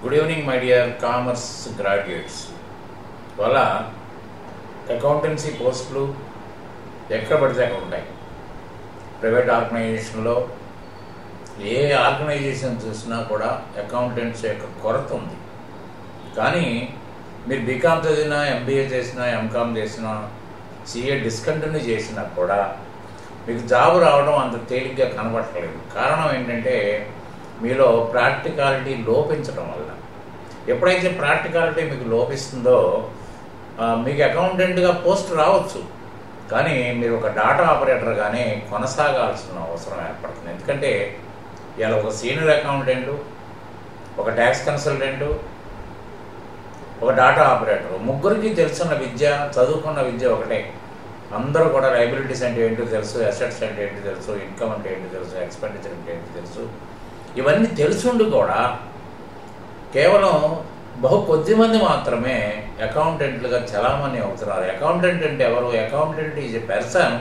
Good evening, my dear commerce graduates. Voila, accountancy post blue, private organization lo, ye organization chusna kuda accountants yokka koratha undi. Kani meer BCom chadina, MBA chesina, MCom chesina, CA discontinue chesina kuda meeku job raavadam anta teliga kanabattaledu. Karanam entante meelo practicality lopinchadam valla. Eppudaithe practicality meeku lopistundo, meeku accountant ga post raavachchu. Kani meeru oka data operator gaane konasagalsina avasaram erpadutundi. Endukante ila oka senior accountant, oka tax consultant, oka data operator, ముగ్గురికి తెలుసున్న విద్య, చదువుకున్న విద్య ఒకటే. అందరూ కూడా liabilities అంటే ఏంటో తెలుసు, assets అంటే ఏంటో తెలుసు, ఇన్కమ్ అంటే ఏంటో తెలుసు, ఎక్స్పెండిచర్ అంటే ఏంటో తెలుసు. ఇవన్నీ తెలుసుండి కూడా కేవలం బహు కొద్ది మంది మాత్రమే అకౌంటెంట్లుగా చలామణి అవుతున్నారు. అకౌంటెంట్ అంటే ఎవరు? Accountant is a person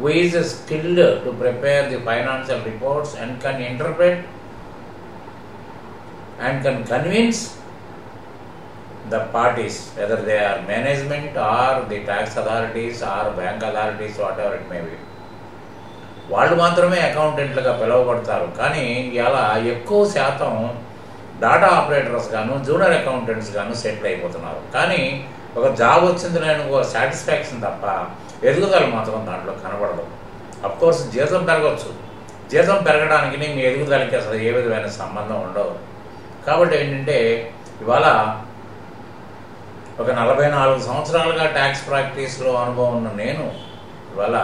who is skilled to prepare the financial reports and can interpret and can convince the parties whether they are management or the tax authorities or bank authorities whatever it may be. వాళ్ళు మాత్రమే అకౌంటెంట్లుగా పిలువబడతారు. కానీ ఇలా ఎక్కువ శాతం data operators గాను junior accountants గాను సెటిల్ అయిపోతున్నారు. కానీ ఒక జాబ్ వచ్చింది నేను సాటిస్ఫాక్షన్ తప్ప ఎదుగుదల మాత్రం దాంట్లో కనబడదు. అఫ్కోర్స్ జీతం పెరగవచ్చు, జీతం పెరగడానికి మీ ఎదుగుదలకి అసలు ఏ విధమైన సంబంధం ఉండదు. కాబట్టి ఏంటంటే ఇవాళ ఒక 44 సంవత్సరాలుగా ట్యాక్స్ ప్రాక్టీస్లో అనుభవం ఉన్న నేను ఇవాళ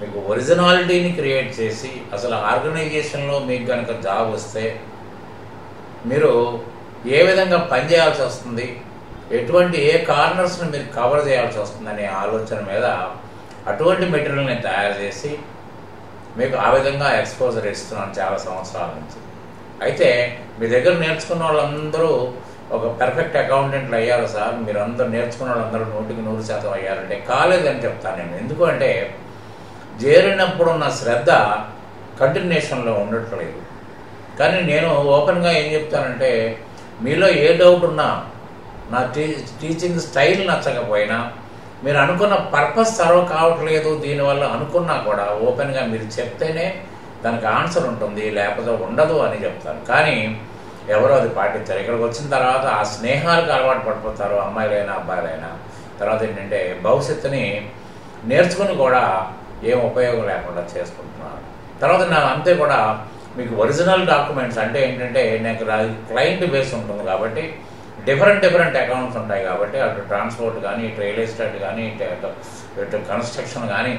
మీకు ఒరిజినాలిటీని క్రియేట్ చేసి అసలు ఆర్గనైజేషన్లో మీకు కనుక జాబ్ వస్తే మీరు ఏ విధంగా పనిచేయాల్సి వస్తుంది, ఎటువంటి ఏ కార్నర్స్ని మీరు కవర్ చేయాల్సి వస్తుందనే ఆలోచన మీద అటువంటి మెటీరియల్ని తయారు చేసి మీకు ఆ విధంగా ఎక్స్పోజర్ ఇస్తున్నాను చాలా సంవత్సరాల నుంచి. అయితే మీ దగ్గర నేర్చుకున్న వాళ్ళందరూ ఒక పర్ఫెక్ట్ అకౌంటెంట్లు అయ్యారు సార్, మీరు అందరూ నేర్చుకున్న వాళ్ళందరూ 100% అయ్యారంటే కాలేదని చెప్తాను నేను. ఎందుకంటే చేరినప్పుడు ఉన్న శ్రద్ధ కంటిన్యూషన్లో ఉండట్లేదు. కానీ నేను ఓపెన్గా ఏం చెప్తానంటే మీలో ఏ డౌట్ ఉన్నా, నా టీచింగ్ స్టైల్ నచ్చకపోయినా, మీరు అనుకున్న పర్పస్ సర్వ్ కావట్లేదు దీనివల్ల అనుకున్నా కూడా ఓపెన్గా మీరు చెప్తేనే దానికి ఆన్సర్ ఉంటుంది, లేకపోతే ఉండదు అని చెప్తాను. కానీ ఎవరో అది పాటిస్తారు. ఇక్కడికి వచ్చిన తర్వాత ఆ స్నేహాలకు అలవాటు పడిపోతారు అమ్మాయిలైనా అబ్బాయిలైనా. తర్వాత ఏంటంటే భవిష్యత్తుని నేర్చుకుని కూడా ఏం ఉపయోగం లేకుండా చేసుకుంటున్నారు. తర్వాత నా అంతే కూడా మీకు ఒరిజినల్ డాక్యుమెంట్స్ అంటే ఏంటంటే నాకు క్లయింట్ బేస్ ఉంటుంది కాబట్టి డిఫరెంట్ అకౌంట్స్ ఉంటాయి కాబట్టి అటు ట్రాన్స్పోర్ట్ కానీ, ఇటు రియల్ ఎస్టేట్ కానీ, ఇటు కన్స్ట్రక్షన్ కానీ,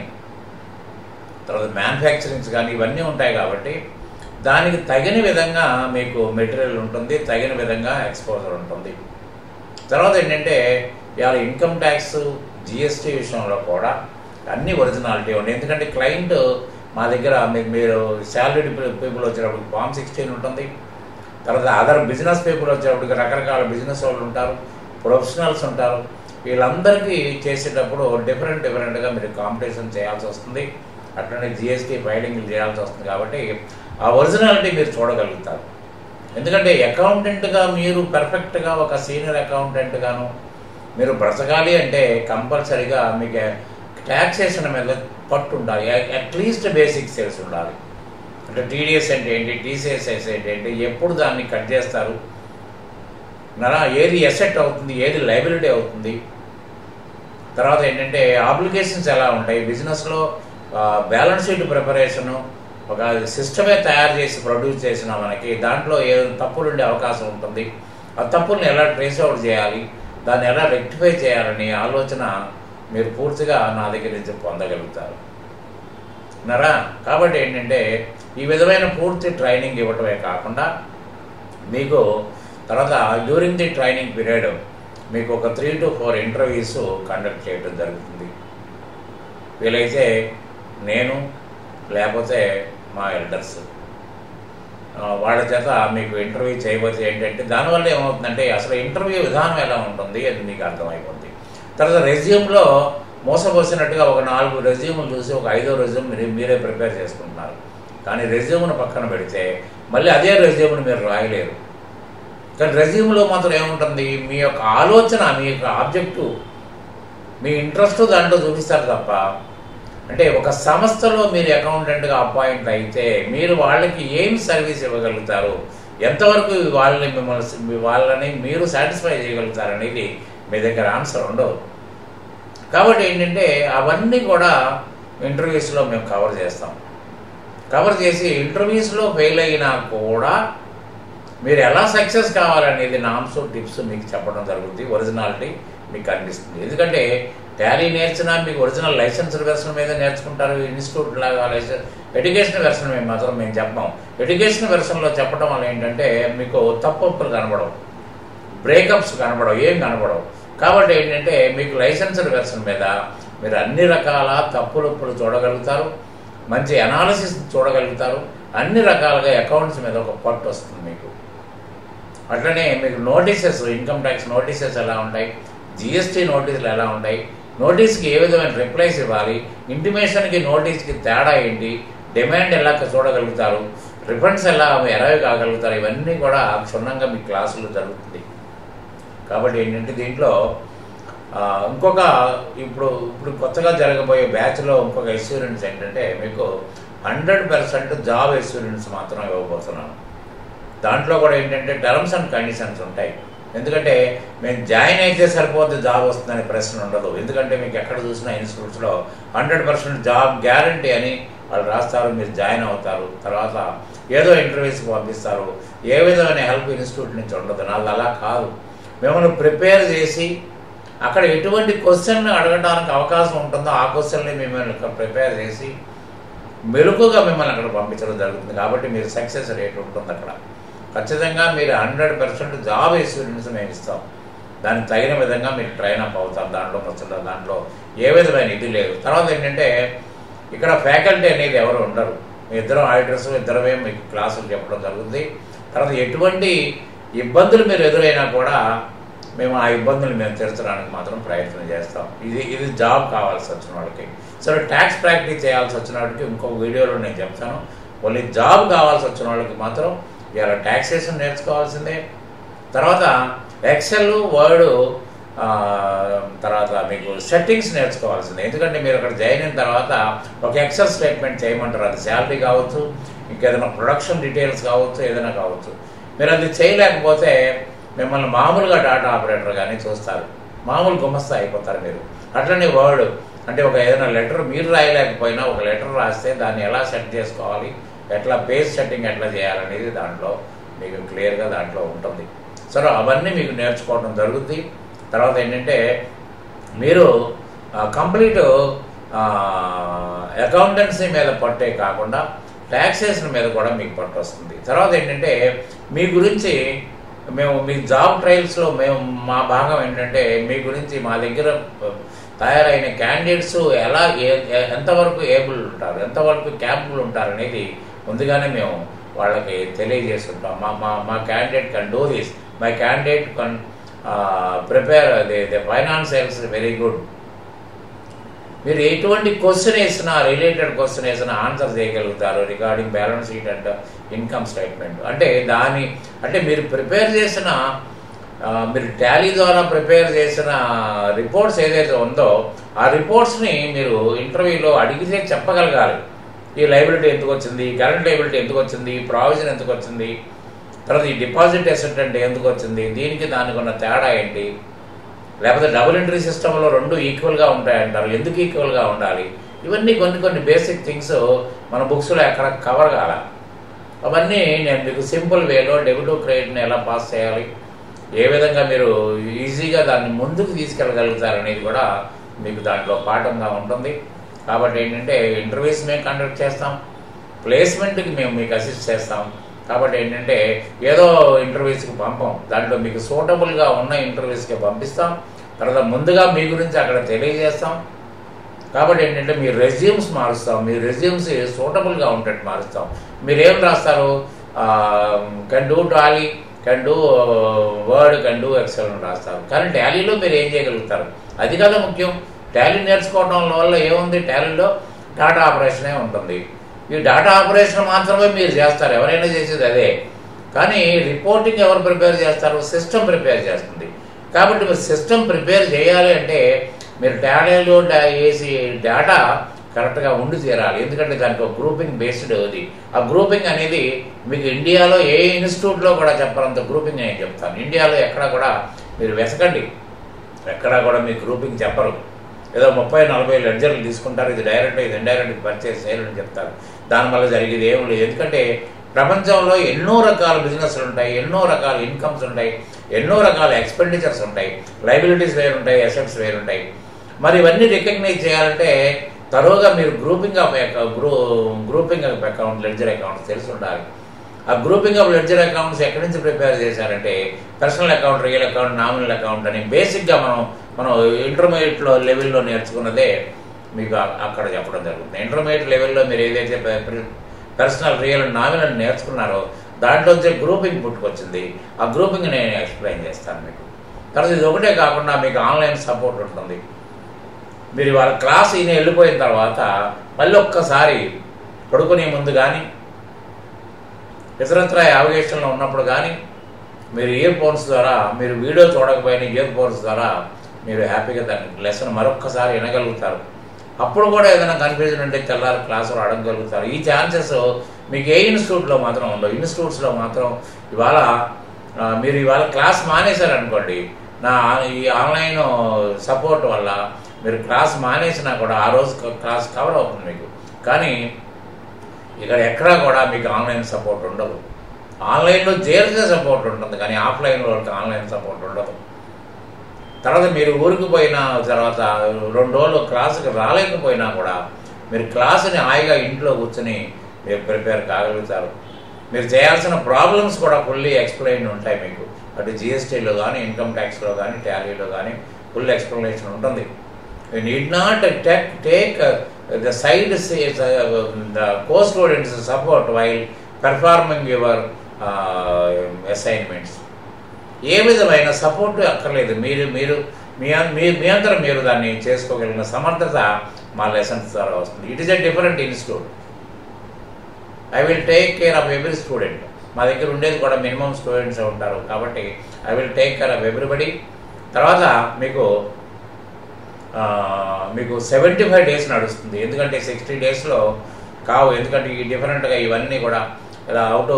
తర్వాత మ్యానుఫ్యాక్చరింగ్స్ కానీ ఇవన్నీ ఉంటాయి కాబట్టి దానికి తగిన విధంగా మీకు మెటీరియల్ ఉంటుంది, తగిన విధంగా ఎక్స్పోజర్ ఉంటుంది. తర్వాత ఏంటంటే ఇవాళ ఇన్కమ్ ట్యాక్స్, జిఎస్టీ విషయంలో కూడా అన్నీ ఒరిజినాలిటీ ఉంది. ఎందుకంటే క్లయింట్ మా దగ్గర మీరు శాలరీడ్ పీపుల్ వచ్చేటప్పుడు ఫామ్ 16 ఉంటుంది. తర్వాత అదర్ బిజినెస్ పీపుల్ వచ్చేటప్పుడు రకరకాల బిజినెస్ వాళ్ళు ఉంటారు, ప్రొఫెషనల్స్ ఉంటారు. వీళ్ళందరికీ చేసేటప్పుడు డిఫరెంట్గా మీరు కాంపిటీషన్ చేయాల్సి వస్తుంది. అట్లనే జిఎస్టీ ఫైలింగ్లు చేయాల్సి వస్తుంది. కాబట్టి ఆ ఒరిజినాలిటీ మీరు చూడగలుగుతారు. ఎందుకంటే అకౌంటెంట్గా మీరు పర్ఫెక్ట్గా ఒక సీనియర్ అకౌంటెంట్గాను మీరు బ్రతకాలి అంటే కంపల్సరీగా మీకు ట్యాక్సేషన్ మీద పట్టు ఉండాలి, అట్లీస్ట్ బేసిక్ సేల్స్ ఉండాలి. అంటే టీడీఎస్ అంటే ఏంటి, టీసీఎస్ఎస్ ఏంటి, ఎప్పుడు దాన్ని కట్ చేస్తారు, ఏది ఎసెట్ అవుతుంది, ఏది లైబిలిటీ అవుతుంది, తర్వాత ఏంటంటే ఆబ్లికేషన్స్ ఎలా ఉంటాయి, బిజినెస్లో బ్యాలెన్స్ షీట్ ప్రిపరేషను ఒక సిస్టమే తయారు చేసి ప్రొడ్యూస్ చేసిన మనకి దాంట్లో ఏదైనా తప్పులు ఉండే అవకాశం ఉంటుంది, ఆ తప్పుల్ని ఎలా ట్రేస్ అవుట్ చేయాలి, దాన్ని ఎలా రెక్టిఫై చేయాలని ఆలోచన మీరు పూర్తిగా నా దగ్గర నుంచి పొందగలుగుతారు నరా. కాబట్టి ఏంటంటే ఈ విధమైన పూర్తి ట్రైనింగ్ ఇవ్వటమే కాకుండా మీకు తర్వాత డ్యూరింగ్ ది ట్రైనింగ్ పీరియడ్ మీకు ఒక 3 to 4 ఇంటర్వ్యూస్ కండక్ట్ చేయడం జరుగుతుంది. వీలైతే నేను లేకపోతే మా ఎల్డర్స్ వాళ్ళ చేత మీకు ఇంటర్వ్యూ చేయవచ్చు. ఏంటంటే దానివల్ల ఏమవుతుందంటే అసలు ఇంటర్వ్యూ విధానం ఎలా ఉంటుంది అది మీకు అర్థమైపోతుంది. తర్వాత రెజ్యూమ్లో మోసపోసినట్టుగా ఒక 4 రెజ్యూములు చూసి ఒక 5వ రెజ్యూమ్ మీరే ప్రిపేర్ చేసుకుంటున్నారు. కానీ రెజ్యూమ్ను పక్కన పెడితే మళ్ళీ అదే రెజ్యూమ్ను మీరు రాయలేరు. కానీ రెజ్యూమ్లో మాత్రం ఏముంటుంది, మీ యొక్క ఆలోచన, మీ యొక్క ఆబ్జెక్టు, మీ ఇంట్రెస్ట్ దాంట్లో చూపిస్తారు తప్ప. అంటే ఒక సంస్థలో మీరు అకౌంటెంట్గా అపాయింట్ అయితే మీరు వాళ్ళకి ఏం సర్వీస్ ఇవ్వగలుగుతారు, ఎంతవరకు వాళ్ళని మీరు సాటిస్ఫై చేయగలుగుతారు అనేది మీ దగ్గర ఆన్సర్ ఉండదు. కాబట్టి ఏంటంటే అవన్నీ కూడా ఇంటర్వ్యూస్లో మేము కవర్ చేస్తాం. కవర్ చేసి ఇంటర్వ్యూస్లో ఫెయిల్ అయినా కూడా మీరు ఎలా సక్సెస్ కావాలనేది నామ్స్ టిప్స్ మీకు చెప్పడం జరుగుతుంది. ఒరిజినాలిటీ మీకు కనిపిస్తుంది. ఎందుకంటే ట్యాలీ నేర్చినా మీకు ఒరిజినల్ లైసెన్స్డ్ వెర్షన్ మీద నేర్చుకుంటారు. ఇన్స్టిట్యూట్ లాగా ఎడ్యుకేషన్ వెర్షన్ మేము మాత్రం మేము చెప్పాం. ఎడ్యుకేషన్ వెర్షన్లో చెప్పడం వల్ల ఏంటంటే మీకు తప్పులు కనబడవు, బ్రేకప్స్ కనబడవు, ఏం కనబడవు. కాబట్టి ఏంటంటే మీకు లైసెన్స్డ్ వెర్షన్ మీద మీరు అన్ని రకాల తప్పులుప్పులు చూడగలుగుతారు, మంచి అనాలిసిస్ చూడగలుగుతారు, అన్ని రకాలుగా అకౌంట్స్ మీద ఒక పట్టు వస్తుంది మీకు. అట్లనే మీకు నోటీసెస్, ఇన్కమ్ ట్యాక్స్ నోటీసెస్ ఎలా ఉంటాయి, జిఎస్టీ నోటీసులు ఎలా ఉంటాయి, నోటీస్కి ఏ విధమైన రిప్లైస్ ఇవ్వాలి, ఇంటిమేషన్కి నోటీస్కి తేడా ఏంటి, డిమాండ్ ఎలా చూడగలుగుతారు, రిఫండ్స్ ఎలా ఎరైవ్ కాగలుగుతారు, ఇవన్నీ కూడా క్షుణ్ణంగా మీ క్లాసులు జరుగుతుంది. కాబట్టి ఏంటంటే దీంట్లో ఇంకొక ఇప్పుడు కొత్తగా జరగబోయే బ్యాచ్లో ఇంకొక అష్యూరెన్స్ ఏంటంటే మీకు 100% జాబ్ అష్యూరెన్స్ మాత్రం ఇవ్వబోతున్నాను. దాంట్లో కూడా ఏంటంటే టర్మ్స్ అండ్ కండిషన్స్ ఉంటాయి. ఎందుకంటే మేము జాయిన్ అయితే సరిపోతే జాబ్ వస్తుందనే ప్రశ్న ఉండదు. ఎందుకంటే మీకు ఎక్కడ చూసిన ఇన్స్టిట్యూట్స్లో 100% జాబ్ గ్యారంటీ అని వాళ్ళు రాస్తారు. మీరు జాయిన్ అవుతారు, తర్వాత ఏదో ఇంటర్వ్యూస్కి పంపిస్తారు, ఏ విధమైన హెల్ప్ ఇన్స్టిట్యూట్ నుంచి ఉండదు. వాళ్ళు అలా కాదు, మిమ్మల్ని ప్రిపేర్ చేసి అక్కడ ఎటువంటి క్వశ్చన్ అడగడానికి అవకాశం ఉంటుందో ఆ క్వశ్చన్ని మిమ్మల్ని ప్రిపేర్ చేసి మెలుకుగా మిమ్మల్ని అక్కడ పంపించడం జరుగుతుంది. కాబట్టి మీరు సక్సెస్ రేట్ ఉంటుంది అక్కడ ఖచ్చితంగా. మీరు 100% జాబ్ ఎక్స్పీరియన్స్ మేము ఇస్తాం. దానికి తగిన విధంగా మీరు ట్రైన్ అప్ అవుతారు. దాంట్లో వస్తుంటారు, దాంట్లో ఏ విధమైన ఇది లేదు. తర్వాత ఏంటంటే ఇక్కడ ఫ్యాకల్టీ అనేది ఎవరు ఉండరు. మీ ఇద్దరు ఆడిటర్స్ ఇద్దరమే మీకు క్లాసులు చెప్పడం జరుగుతుంది. తర్వాత ఎటువంటి ఇబ్బందులు మీరు ఎదురైనా కూడా మేము ఆ ఇబ్బందులు మేము తీర్చడానికి మాత్రం ప్రయత్నం చేస్తాం. ఇది జాబ్ కావాల్సి వచ్చిన వాళ్ళకి. సరే, ట్యాక్స్ ప్రాక్టీస్ చేయాల్సి వచ్చిన వాళ్ళకి ఇంకొక వీడియోలో నేను చెప్తాను. ఓన్లీ జాబ్ కావాల్సి వచ్చిన వాళ్ళకి మాత్రం ఇలా ట్యాక్సేషన్ నేర్చుకోవాల్సిందే. తర్వాత ఎక్సెల్, వర్డ్, తర్వాత మీకు సెట్టింగ్స్ నేర్చుకోవాల్సిందే. ఎందుకంటే మీరు అక్కడ జాయిన్ అయిన తర్వాత ఒక ఎక్సెల్ స్టేట్మెంట్ చేయమంటారు. అది శాలరీ కావచ్చు, ఇంకేదైనా ప్రొడక్షన్ డీటెయిల్స్ కావచ్చు, ఏదైనా కావచ్చు. మీరు అది చేయలేకపోతే మిమ్మల్ని మామూలుగా డాటా ఆపరేటర్గానే చూస్తారు, మామూలు గుమస్తా అయిపోతారు మీరు. అట్లనే వర్డ్ అంటే ఒక ఏదైనా లెటర్ మీరు రాయలేకపోయినా ఒక లెటర్ రాస్తే దాన్ని ఎలా సెట్ చేసుకోవాలి, ఎట్లా బేస్ సెట్టింగ్ ఎట్లా చేయాలనేది దాంట్లో మీకు క్లియర్గా దాంట్లో ఉంటుంది. సో అవన్నీ మీకు నేర్చుకోవడం జరుగుతుంది. తర్వాత ఏంటంటే మీరు కంప్లీట్ అకౌంటెన్సీ మీద పట్టే కాకుండా ట్యాక్సేషన్ మీద కూడా మీకు పట్టు వస్తుంది. తర్వాత ఏంటంటే మీ గురించి మేము మీ జాబ్ ట్రయల్స్లో మేము మా భాగం ఏంటంటే మీ గురించి మా దగ్గర తయారైన క్యాండిడేట్స్ ఎలా ఎంతవరకు ఏబుల్ ఉంటారు, ఎంతవరకు క్యాపబుల్ ఉంటారు అనేది ముందుగానే మేము వాళ్ళకి తెలియజేస్తుంటాం. మా candidate can do this, my candidate can prepare the financials very good. మీరు ఎటువంటి క్వశ్చన్ వేసినా, రిలేటెడ్ క్వశ్చన్ వేసినా ఆన్సర్ చేయగలుగుతారు regarding balance sheet and income statement. అంటే మీరు ప్రిపేర్ చేసిన, మీరు టాలీ ద్వారా ప్రిపేర్ చేసిన రిపోర్ట్స్ ఏదైతే ఉందో ఆ రిపోర్ట్స్ని మీరు ఇంటర్వ్యూలో అడిగితే చెప్పగలగాలి. ఈ లైబిలిటీ ఎందుకు వచ్చింది, ఈ కరెంట్ లైబిలిటీ ఎందుకు వచ్చింది, ఈ ప్రావిజన్ ఎందుకు వచ్చింది, తర్వాత ఈ డిపాజిట్ అసెట్ అంటే ఎందుకు వచ్చింది, దీనికి దానికి ఉన్న తేడా ఏంటి, లేకపోతే డబుల్ ఎంట్రీ సిస్టంలో రెండు ఈక్వల్గా ఉంటాయంటారు, ఎందుకు ఈక్వల్గా ఉండాలి, ఇవన్నీ కొన్ని బేసిక్ థింగ్స్ మన బుక్స్లో ఎక్కడ కవర్ కాల. అవన్నీ నేను మీకు సింపుల్ వేలో డెబిట్ క్రెడిట్ని ఎలా పాస్ చేయాలి, ఏ విధంగా మీరు ఈజీగా దాన్ని ముందుకు తీసుకెళ్ళగలుగుతారు అనేది కూడా మీకు దాంట్లో పాఠంగా ఉంటుంది. కాబట్టి ఏంటంటే ఇంటర్వ్యూస్ మేము కండక్ట్ చేస్తాం, ప్లేస్మెంట్కి మేము మీకు అసిస్ట్ చేస్తాం. కాబట్టి ఏంటంటే ఏదో ఇంటర్వ్యూస్కి పంపం, దాంట్లో మీకు సూటబుల్గా ఉన్న ఇంటర్వ్యూస్కి పంపిస్తాం. తర్వాత ముందుగా మీ గురించి అక్కడ తెలియజేస్తాం. కాబట్టి ఏంటంటే మీ రెజ్యూమ్స్ మారుస్తాం, మీ రెజ్యూమ్స్ సూటబుల్గా ఉండేట్టు మారుస్తాం. మీరేం రాస్తారు, can do Tally, can do Word, can do Excel రాస్తారు. కానీ టాలీలో మీరు ఏం చేయగలుగుతారు, అది కదా ముఖ్యం. టాలీ నేర్చుకోవడం వల్ల ఏముంది, టాలీలో డాటా ఆపరేషనే ఉంటుంది. ఈ డాటా ఆపరేషన్ మాత్రమే మీరు చేస్తారు, ఎవరైనా చేసేది అదే. కానీ రిపోర్టింగ్ ఎవరు ప్రిపేర్ చేస్తారు, సిస్టమ్ ప్రిపేర్ చేస్తుంది. కాబట్టి మీరు సిస్టమ్ ప్రిపేర్ చేయాలి అంటే మీరు టాలీలో వేసి డేటా కరెక్ట్గా ఉండి చేరాలి. ఎందుకంటే దానికి ఒక గ్రూపింగ్ బేస్డ్ ఉంది. ఆ గ్రూపింగ్ అనేది మీకు ఇండియాలో ఏ ఇన్స్టిట్యూట్లో కూడా చెప్పాలంత గ్రూపింగ్ నేను చెప్తాను. ఇండియాలో ఎక్కడ కూడా మీరు వెతకండి, ఎక్కడ కూడా మీ గ్రూపింగ్ చెప్పరు. ఏదో 30-40 లెడ్జర్లు తీసుకుంటారు, ఇది డైరెక్ట్ ఇది ఇండైరెక్ట్ పర్చేస్ చేయాలని చెప్తారు. దానివల్ల జరిగేది ఏం లేదు. ఎందుకంటే ప్రపంచంలో ఎన్నో రకాల బిజినెస్లు ఉంటాయి, ఎన్నో రకాల ఇన్కమ్స్ ఉంటాయి, ఎన్నో రకాల ఎక్స్పెండిచర్స్ ఉంటాయి, లైబిలిటీస్ వేరు ఉంటాయి, అసెట్స్ వేరు ఉంటాయి. మరి ఇవన్నీ రికగ్నైజ్ చేయాలంటే తరువుగా మీరు grouping of account ledger accounts తెలిసి ఉండాలి. ఆ గ్రూపింగ్ ఆఫ్ లెడ్జర్ అకౌంట్స్ ఎక్కడి నుంచి ప్రిపేర్ చేశారంటే personal account, real account, nominal account అని బేసిక్గా మనం ఇంటర్మీడియట్లో లెవెల్లో నేర్చుకున్నదే మీకు అక్కడ చెప్పడం జరుగుతుంది. ఇంటర్మీడియట్ లెవెల్లో మీరు ఏదైతే పర్సనల్, రియల్, నామినల్ నేర్చుకున్నారో దాంట్లో వచ్చే గ్రూపింగ్ పుట్టుకొచ్చింది. ఆ గ్రూపింగ్ నేను ఎక్స్ప్లెయిన్ చేస్తాను మీకు. తర్వాత ఇది ఒకటే కాకుండా మీకు ఆన్లైన్ సపోర్ట్ ఉంటుంది. మీరు వాళ్ళ క్లాస్ ఈయన వెళ్ళిపోయిన తర్వాత మళ్ళీ ఒక్కసారి పడుకునే ముందు కానీ, ఇతరత్ర యావిగేషన్లో ఉన్నప్పుడు కానీ, మీరు ఇయర్ ఫోన్స్ ద్వారా మీరు వీడియో చూడకపోయినా ఇయర్ ఫోన్స్ ద్వారా మీరు హ్యాపీగా దాని లెసన్ మరొక్కసారి వినగలుగుతారు. అప్పుడు కూడా ఏదైనా కన్ఫ్యూజన్ ఉంటే తెల్లారి క్లాసులు అడగగలుగుతారు. ఈ ఛాన్సెస్ మీకు ఏ ఇన్స్టిట్యూట్లో మాత్రం ఉండవు. ఇన్స్టిట్యూట్స్లో మాత్రం మీరు ఇవాళ క్లాస్ మానేశారనుకోండి, ఈ ఆన్లైన్ సపోర్ట్ వల్ల మీరు క్లాస్ మానేసినా కూడా ఆ రోజు క్లాస్ కవర్ అవుతుంది మీకు. కానీ ఇక్కడ ఎక్కడా కూడా మీకు ఆన్లైన్ సపోర్ట్ ఉండదు. ఆన్లైన్లో జేర్జే సపోర్ట్ ఉంటుంది కానీ ఆఫ్లైన్లో ఆన్లైన్ సపోర్ట్ ఉండదు. తర్వాత మీరు ఊరికి పోయిన తర్వాత 2 రోజులు క్లాసుకి రాలేకపోయినా కూడా మీరు క్లాసుని హాయిగా ఇంట్లో కూర్చొని మీరు ప్రిపేర్ కాగలుగుతారు. మీరు చేయాల్సిన ప్రాబ్లమ్స్ కూడా ఫుల్లీ ఎక్స్ప్లెయిన్ ఉంటాయి మీకు. అటు జిఎస్టీలో కానీ, ఇన్కమ్ ట్యాక్స్లో కానీ, టాలీలో కానీ ఫుల్ ఎక్స్ప్లెనేషన్ ఉంటుంది. You need not take the side the co-students support while performing your assignments. ఏ విధమైన సపోర్టు అక్కర్లేదు. మీ అంతరం మీరు దాన్ని చేసుకోగలిగిన సమర్థత మా లెసన్స్ ద్వారా వస్తుంది. It is a different institute. I will take care of every student. మా దగ్గర ఉండేది కూడా మినిమం స్టూడెంట్స్ ఉంటారు కాబట్టి I will take care of everybody. తర్వాత మీకు 75 days నడుస్తుంది. ఎందుకంటే 60 daysలో కావు. ఎందుకంటే ఈ డిఫరెంట్గా ఇవన్నీ కూడా ఇలా అవుట్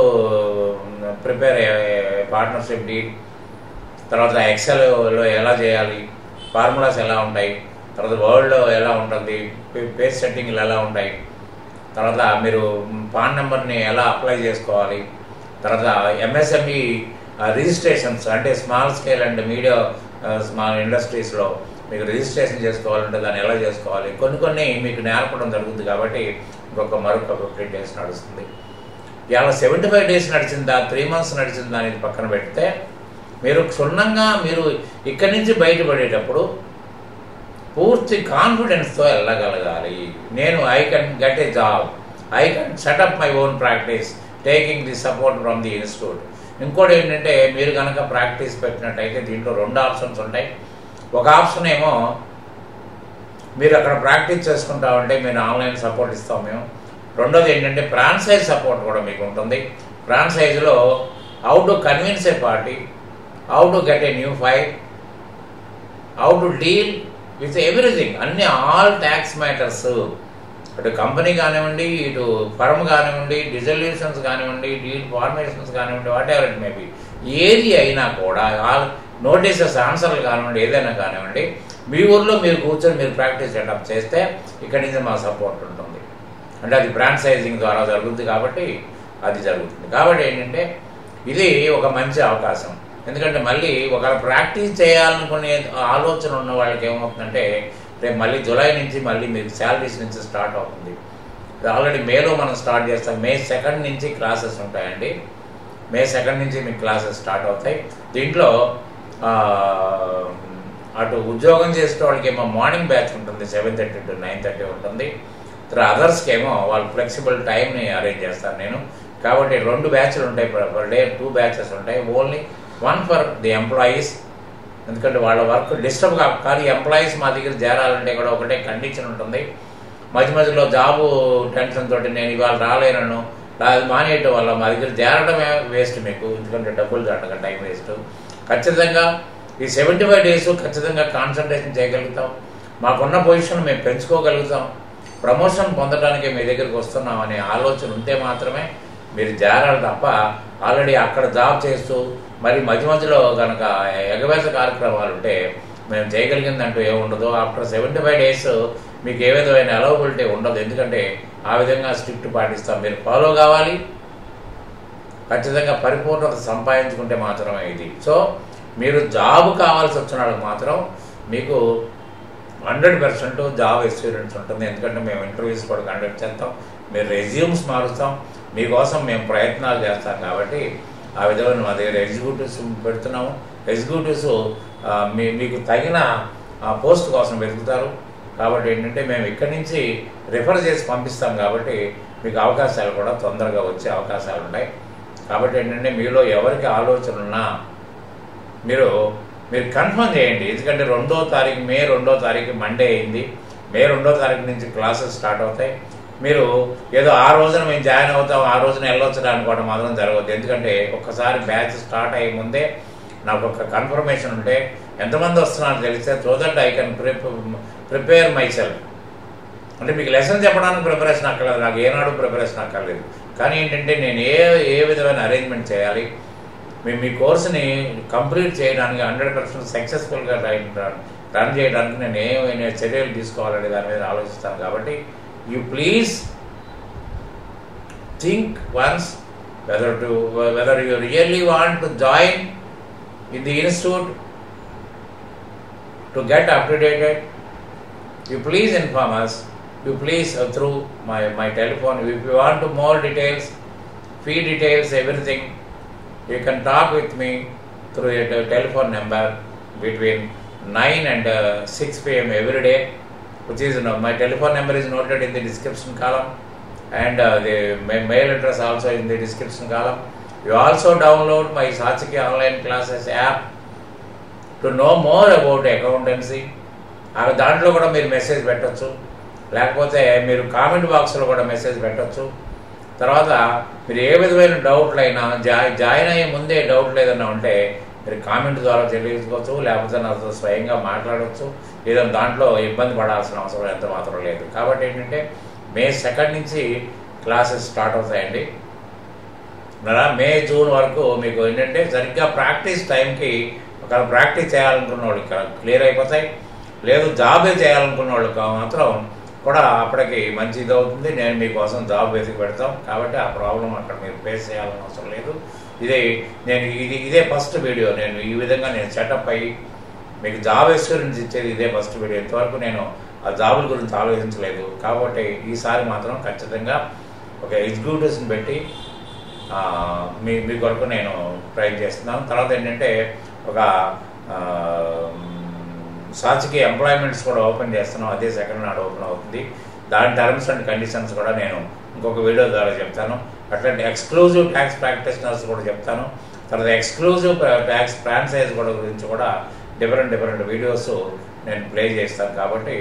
ప్రిపేర్ పార్ట్నర్షిప్ డీడ్, తర్వాత ఎక్సెల్లో ఎలా చేయాలి, ఫార్ములాస్ ఎలా ఉంటాయి, తర్వాత వరల్డ్లో ఎలా ఉంటుంది, పేజ్ సెట్టింగ్లు ఎలా ఉంటాయి, తర్వాత మీరు పాన్ నెంబర్ని ఎలా అప్లై చేసుకోవాలి, తర్వాత ఎంఎస్ఎంఈ రిజిస్ట్రేషన్స్ అంటే small scale and medium small ఇండస్ట్రీస్లో మీకు రిజిస్ట్రేషన్ చేసుకోవాలంటే దాన్ని ఎలా చేసుకోవాలి, కొన్ని మీకు నేర్పడం జరుగుతుంది. కాబట్టి మరొక 15 days నడుస్తుంది. ఇలా 75 days నడిచిందా, 3 months నడిచిందా అనేది పక్కన పెడితే మీరు క్షుణ్ణంగా మీరు ఇక్కడి నుంచి బయటపడేటప్పుడు పూర్తి కాన్ఫిడెన్స్తో వెళ్ళగలగాలి. నేను I can get a job, I can set up my own practice taking the support from the institute. ఇంకోటి ఏంటంటే మీరు కనుక ప్రాక్టీస్ పెట్టినట్టయితే దీంట్లో 2 options ఉంటాయి. ఒక ఆప్షన్ ఏమో మీరు అక్కడ ప్రాక్టీస్ చేసుకుంటా ఉంటే మీరు ఆన్లైన్ సపోర్ట్ ఇస్తాం మేము. రెండోది ఏంటంటే ఫ్రాంచైజ్ సపోర్ట్ కూడా మీకు ఉంటుంది. ఫ్రాంచైజ్లో how to convince a party, how to get a new file, how to deal with everything, అన్ని ఆల్ ట్యాక్స్ మ్యాటర్స్, అటు కంపెనీ కానివ్వండి, ఇటు ఫర్మ్ కానివ్వండి, డిజల్యూషన్స్ కానివ్వండి, డీల్ ఫార్మేషన్స్ కానివ్వండి, వాట్ ఎవర్ ఇట్ మేబీ, ఏది అయినా కూడా ఆల్ నోటీసెస్ ఆన్సర్లు కానివ్వండి, ఏదైనా కానివ్వండి, మీ ఊర్లో మీరు కూర్చొని మీరు ప్రాక్టీస్ సెటప్ చేస్తే ఇక్కడి నుంచి మా సపోర్ట్ ఉంటుంది. అంటే అది ఫ్రాంచైజింగ్ ద్వారా జరుగుతుంది కాబట్టి అది జరుగుతుంది. కాబట్టి ఏంటంటే ఇది ఒక మంచి అవకాశం. ఎందుకంటే మళ్ళీ ఒకవేళ ప్రాక్టీస్ చేయాలనుకునే ఆలోచన ఉన్న వాళ్ళకి ఏమవుతుందంటే రేపు మళ్ళీ జూలై నుంచి మళ్ళీ మీరు శాలరీస్ నుంచి స్టార్ట్ అవుతుంది. ఆల్రెడీ మేలో మనం స్టార్ట్ చేస్తాం. మే 2 నుంచి క్లాసెస్ ఉంటాయండి. మే 2 నుంచి మీకు క్లాసెస్ స్టార్ట్ అవుతాయి. దీంట్లో అటు ఉద్యోగం చేసే వాళ్ళకి ఏమో మార్నింగ్ బ్యాచ్ ఉంటుంది, 7:30 to 9:30 ఉంటుంది. అదర్స్కి ఏమో వాళ్ళు ఫ్లెక్సిబుల్ టైంని అరేంజ్ చేస్తాను నేను. కాబట్టి 2 batches ఉంటాయి పర్ డే, 2 batches ఉంటాయి. ఓన్లీ 1 ఫర్ ది ఎంప్లాయీస్, ఎందుకంటే వాళ్ళ వర్క్ డిస్టర్బ్ కానీ ఎంప్లాయీస్ మా దగ్గర చేరాలంటే కూడా ఒకటే కండిషన్ ఉంటుంది. మధ్య మధ్యలో జాబు టెన్షన్ తోటి నేను ఇవాళ రాలేనను, అది మానేయటం వల్ల మా దగ్గర చేరడమే వేస్ట్ మీకు, ఎందుకంటే డబ్బులు జాడక టైం వేస్ట్. ఖచ్చితంగా ఈ 75 days ఖచ్చితంగా కాన్సన్ట్రేషన్ చేయగలుగుతాం, మాకున్న పొజిషన్ మేము పెంచుకోగలుగుతాం, ప్రమోషన్ పొందడానికి మీ దగ్గరికి వస్తున్నాం అనే ఆలోచన ఉంటే మాత్రమే మీరు జారాలి తప్ప ఆల్రెడీ అక్కడ జాబ్ చేస్తూ మరి మధ్య మధ్యలో కనుక ఎగవేస కార్యక్రమాలు ఉంటే మేము చేయగలిగిందంటూ ఏముండదు. ఆఫ్టర్ 75 days మీకు ఏ విధమైన అలౌబిలిటీ ఉండదు, ఎందుకంటే ఆ విధంగా స్ట్రిక్ట్ పాటిస్తాం. మీరు ఫాలో కావాలి, ఖచ్చితంగా పరిపూర్ణత సంపాదించుకుంటే మాత్రమే ఇది. సో మీరు జాబ్ కావాల్సి వచ్చిన వాళ్ళకి మాత్రం మీకు 100% జాబ్ ఎక్స్పీరియన్స్ ఉంటుంది, ఎందుకంటే మేము ఇంటర్వ్యూస్ కూడా కండక్ట్ చేస్తాం, మీరు రెజ్యూమ్స్ మారుస్తాం, మీకోసం మేము ప్రయత్నాలు చేస్తాం. కాబట్టి ఆ విధమైన మా దగ్గర ఎగ్జిక్యూటివ్స్ పెడుతున్నాము. ఎగ్జిక్యూటివ్స్ మీకు తగిన పోస్ట్ కోసం వెతుకుతారు, కాబట్టి ఏంటంటే మేము ఇక్కడి నుంచి రిఫర్ చేసి పంపిస్తాం, కాబట్టి మీకు అవకాశాలు కూడా తొందరగా వచ్చే అవకాశాలు ఉన్నాయి. కాబట్టి ఏంటంటే మీలో ఎవరికి ఆలోచన ఉన్నా మీరు కన్ఫర్మ్ చేయండి, ఎందుకంటే 2వ తారీఖు మే 2వ తారీఖు మండే అయింది. మే 2వ తారీఖు నుంచి క్లాసెస్ స్టార్ట్ అవుతాయి. మీరు ఏదో ఆ రోజున మేము జాయిన్ అవుతాం ఆ రోజున వెళ్ళొచ్చు అనుకోవడం మాత్రం జరగదు, ఎందుకంటే ఒక్కసారి బ్యాచ్ స్టార్ట్ అయ్యే ముందే నాకు ఒక కన్ఫర్మేషన్ ఉంటే ఎంతమంది వస్తున్నారో తెలిస్తే so that I can prepare myself. అంటే మీకు లెసన్ చెప్పడానికి ప్రిపరేషన్ అక్కర్లేదు, నాకు ఏనాడు ప్రిపరేషన్ అక్కర్లేదు, కానీ ఏంటంటే నేను ఏ విధమైన అరేంజ్మెంట్ చేయాలి మీ కోర్సుని కంప్లీట్ చేయడానికి 100% సక్సెస్ఫుల్గా రన్ చేయడానికి నేను ఏమైనా చర్యలు తీసుకోవాలని దాని మీద ఆలోచిస్తాను. కాబట్టి you please think once whether you really want to join in the institute to get updated. You please inform us, you please through my telephone. If you want to more details, fee details, everything, you can talk with me through a telephone number between 9 and 6 p.m. every day, which is my telephone number is noted in the description column, and my mail address also in the description column. You also download my Satyaki Online Classes app to know more about accountancy. అవి దాంట్లో కూడా మీరు message పెట్టచ్చు, లేకపోతే మీరు comment బాక్స్లో కూడా message పెట్టచ్చు. తర్వాత మీరు ఏ విధమైన డౌట్లు అయినా జాయిన్ అయ్యే ముందే డౌట్లు ఏదైనా ఉంటే మీరు కామెంట్ ద్వారా తెలియజేసుకోవచ్చు, లేకపోతే నాతో స్వయంగా మాట్లాడవచ్చు. ఏదైనా దాంట్లో ఇబ్బంది పడాల్సిన అవసరం ఎంత మాత్రం లేదు. కాబట్టి ఏంటంటే మే 2 నుంచి క్లాసెస్ స్టార్ట్ అవుతాయండి. మే, జూన్ వరకు మీకు ఏంటంటే సరిగ్గా ప్రాక్టీస్ టైంకి ఒకవేళ ప్రాక్టీస్ చేయాలనుకున్న వాళ్ళు ఇక్కడ క్లియర్ అయిపోతాయి, లేదు జాబే చేయాలనుకున్న వాళ్ళు మాత్రం కూడా అప్పటికి మంచి ఇది అవుతుంది. నేను మీకోసం జాబ్ వేసి పెడతాం, కాబట్టి ఆ ప్రాబ్లం అక్కడ మీరు ఫేస్ చేయాలని అవసరం లేదు. ఇదే ఫస్ట్ వీడియో, నేను ఈ విధంగా నేను సెటప్ అయ్యి మీకు జాబ్ ఎక్స్పీరియన్స్ ఇచ్చేది ఇదే ఫస్ట్ వీడియో. ఇంతవరకు నేను ఆ జాబుల గురించి ఆలోచించలేదు, కాబట్టి ఈసారి మాత్రం ఖచ్చితంగా ఒక ఎగ్జిక్యూటివ్స్ని పెట్టి మీ కొరకు నేను ట్రై చేస్తున్నాను. తర్వాత ఏంటంటే ఒక సాత్వికి ఎంప్లాయ్మెంట్స్ కూడా ఓపెన్ చేస్తున్నాం, అదే 2nd ఓపెన్ అవుతుంది. దాని టర్మ్స్ అండ్ కండిషన్స్ కూడా నేను ఇంకొక వీడియో ద్వారా చెప్తాను. అట్లాంటి ఎక్స్క్లూజివ్ ట్యాక్స్ ప్రాక్టీషనర్స్ కూడా చెప్తాను. తర్వాత ఎక్స్క్లూజివ్ ట్యాక్స్ ఫ్రాంచైజ్ కూడా గురించి కూడా డిఫరెంట్ వీడియోస్ నేను ప్లే చేస్తాను. కాబట్టి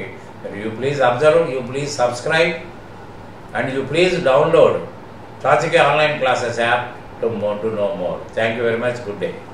you please observe, you please subscribe, and you please download Satyaki Online Classes app to know more. Thank you very much. Good day.